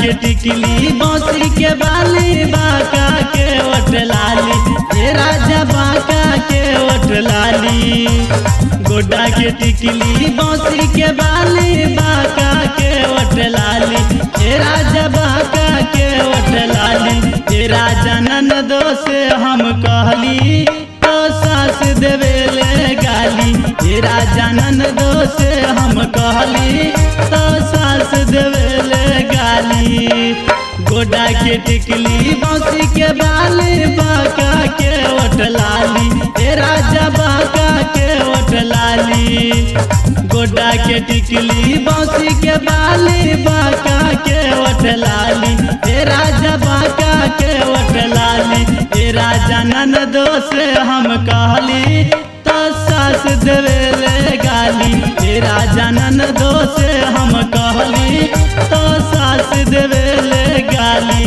के टिकली बौसी के बाली बांका के ओठलाली, हे राजा बांका के ओठलाली। गोड्डा के टिकली बौसी के बाली बांका के ओठलाली, हे राजा बांका के ओठलाली। हे राजा ननदो से हम कहली तो सास देवेले गाली, हे राजा ननदो से हम कहली तो सास देवेले गाली। गोड्डा के टिकली बौसी के बाली बांका के ओठलाली, हे राजा बांका के ओठलाली। गोड्डा के टिकली बौसी के बाली बांका के ओठलाली, हे राजा बांका के ओठलाली। हे राजा ननदो से हम कहली तो सास देवेले गाली, हे राजा ननदो से हम कहली तो सास देवेले गाली।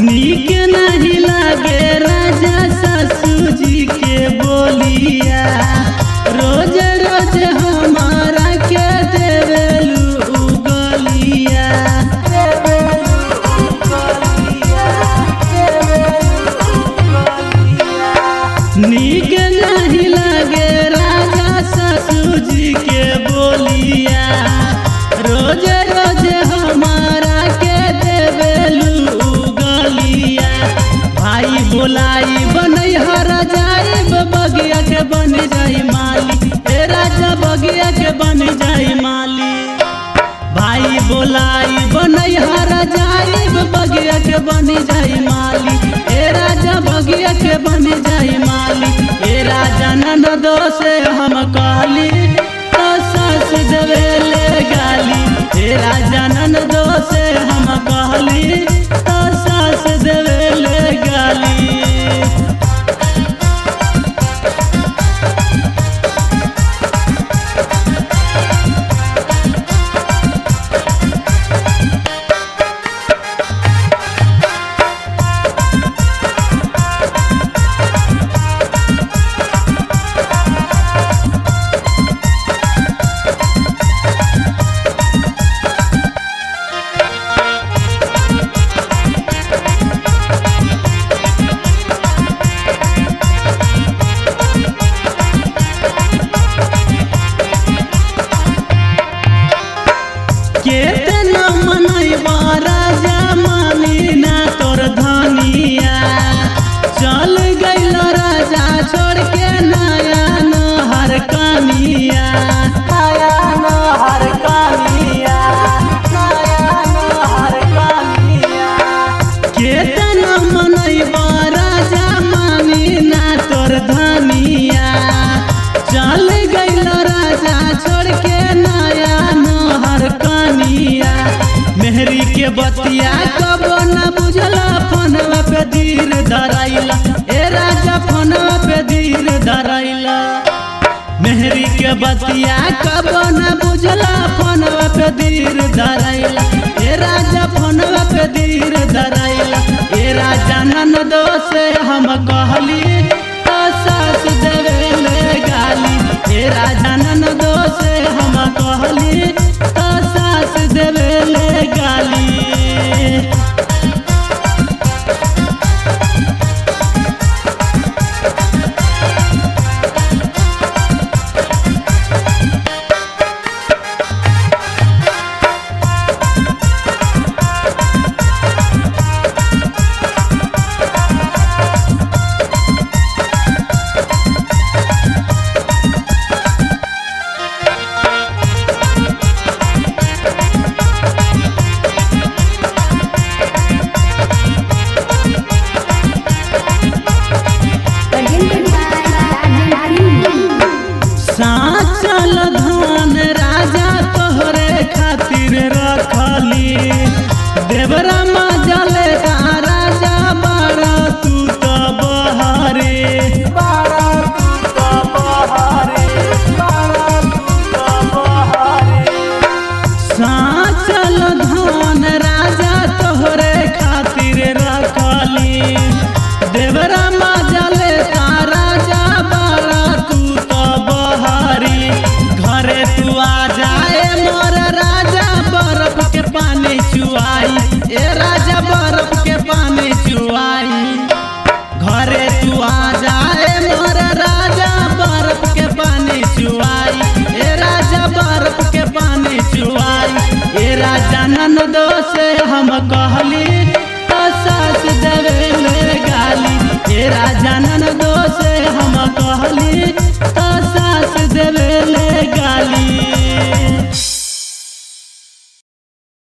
नीक नहीं लगे राजा सासू जी के बोलिया, रोज रोज हमारा के देवेलू गलिया। नीक नहीं लगे राजा सासू जी के बोलिया, रोज रोज हमारा के देवेलू गलिया। भाई बोलाई बनैहर जाइब बगिया के बन जाई माली, हे राजा बगिया के बन जाई माली। भाई बोलाई बनैहर जाइब बगिया के बन जाई माली, हे राजा बगिया के बन जाई माली। हे राजा ननदो से हम कहली तो सास देवेले गाली, हे राजा ननदो से हम कहली तो सास देवेले गाली। केतना मनैबा राजा मानी ना तोर धनिया, चल गइल राजा छोड़ के नया नहर कानिया। नया नहर कानिया, नया नहर कानिया। केतना मनैबा राजा मानी ना तोर धनिया, चल गइल राजा छोड़ के नया नहर कानिया। मेहरी के बतिया कब न बुझला फनवा पे धीर धराइला, ए राजा फनवा पे धीर धराइला। मेहरी के बतिया कब न बुझला फनवा पे धीर धराइला, ए राजा फनवा पे धीर धराइला। ए राजा ननदो से हम कहली तो सास देवेले गाली, ए राजा ननदो से हम कहली तो सास देवेले गाली। बाली देवरा माँ जले राजा बारा तू तो बहारे साचल धन राजा तोहरे खातिर रखली देवरा माँ जले राजा बारा तू तो बहारी घरे तू आ जाए मोर राजा बर्फ के पानी चुआई ए राजा बर्फ के पानी चुआई घरे तू आ जाए मोर राजा बर्फ के पानी चुआई ए राजा बर्फ के पानी चुआई ए राजा ननदो से हम कहली तो सास देवे गाली ए राजा ननदो से हम कहली।